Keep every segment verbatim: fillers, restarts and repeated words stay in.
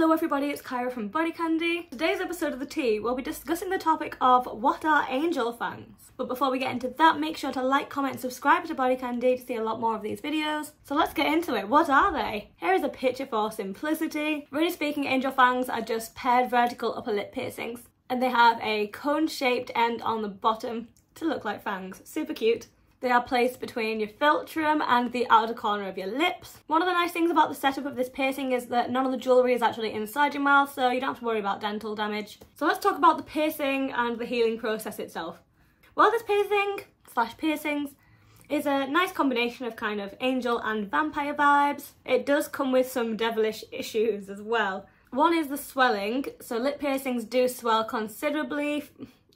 Hello everybody, it's Kyra from Body Candy. Today's episode of The Tea, we'll be discussing the topic of what are angel fangs. But before we get into that, make sure to like, comment, and subscribe to Body Candy to see a lot more of these videos. So let's get into it. What are they? Here is a picture for simplicity. Really speaking, angel fangs are just paired vertical upper lip piercings, and they have a cone-shaped end on the bottom to look like fangs. Super cute. They are placed between your philtrum and the outer corner of your lips. One of the nice things about the setup of this piercing is that none of the jewellery is actually inside your mouth, so you don't have to worry about dental damage. So let's talk about the piercing and the healing process itself. Well, this piercing, slash piercings, is a nice combination of kind of angel and vampire vibes. It does come with some devilish issues as well. One is the swelling. So lip piercings do swell considerably.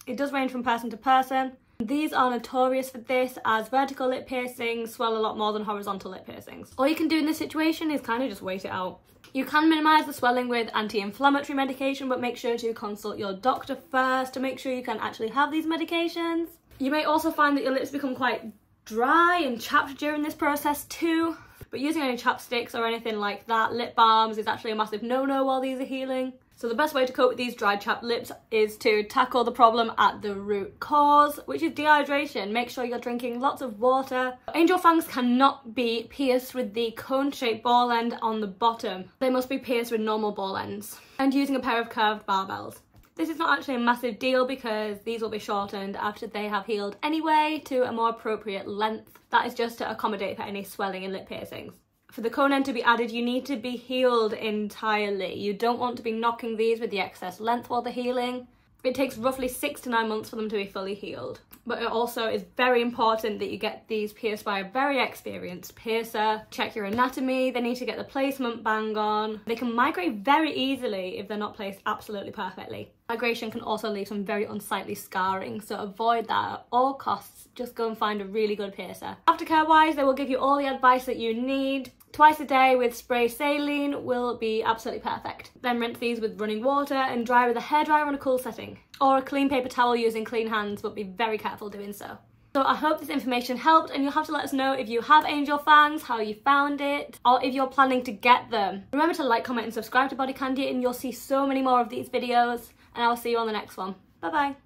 It does range from person to person. These are notorious for this, as vertical lip piercings swell a lot more than horizontal lip piercings. All you can do in this situation is kind of just wait it out. You can minimise the swelling with anti-inflammatory medication, but make sure to consult your doctor first to make sure you can actually have these medications. You may also find that your lips become quite dry and chapped during this process too, but using any chapsticks or anything like that, lip balms is actually a massive no-no while these are healing. So the best way to cope with these dry chapped lips is to tackle the problem at the root cause, which is dehydration. Make sure you're drinking lots of water. Angel fangs cannot be pierced with the cone-shaped ball end on the bottom. They must be pierced with normal ball ends and using a pair of curved barbells. This is not actually a massive deal because these will be shortened after they have healed anyway to a more appropriate length. That is just to accommodate for any swelling in lip piercings. For the cone end to be added, you need to be healed entirely. You don't want to be knocking these with the excess length while they're healing. It takes roughly six to nine months for them to be fully healed. But it also is very important that you get these pierced by a very experienced piercer. Check your anatomy. They need to get the placement bang on. They can migrate very easily if they're not placed absolutely perfectly. Migration can also leave some very unsightly scarring, so avoid that at all costs. Just go and find a really good piercer. Aftercare wise, they will give you all the advice that you need. Twice a day with spray saline will be absolutely perfect. Then rinse these with running water and dry with a hairdryer on a cool setting or a clean paper towel using clean hands, but be very careful doing so. So I hope this information helped, and you'll have to let us know if you have angel fangs, how you found it, or if you're planning to get them. Remember to like, comment and subscribe to Body Candy, and you'll see so many more of these videos, and I'll see you on the next one. Bye bye.